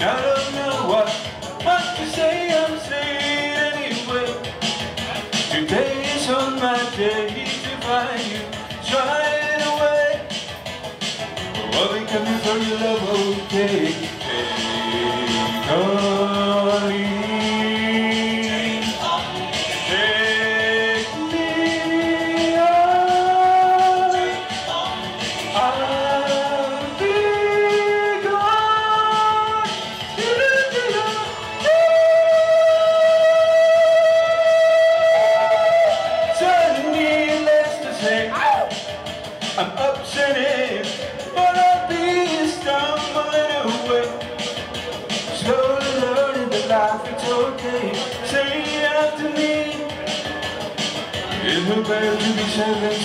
I don't know what to say, I'm saying anyway. Today is on my day to find you, try it away. I'll be coming for your love, okay? Take on me, take me on. I'm upset, but I'll be stumbling away. Slowly learning that life is okay. Say it out to me. It's no better to be sad than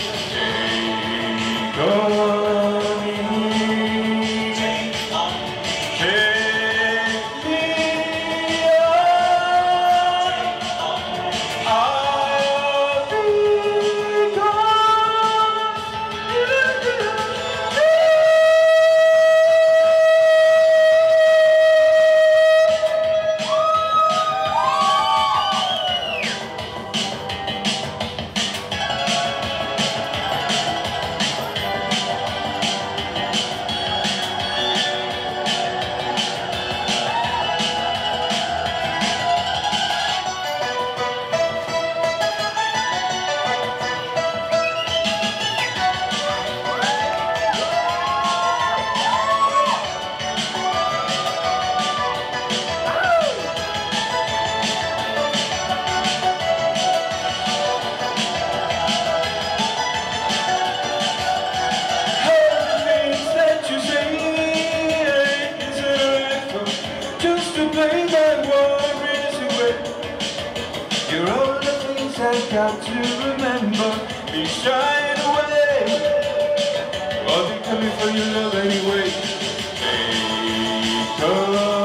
sorry. Take on me, take me on. You're all the things I've got to remember. Be shying away. I'll be coming for your love anyway. Take on.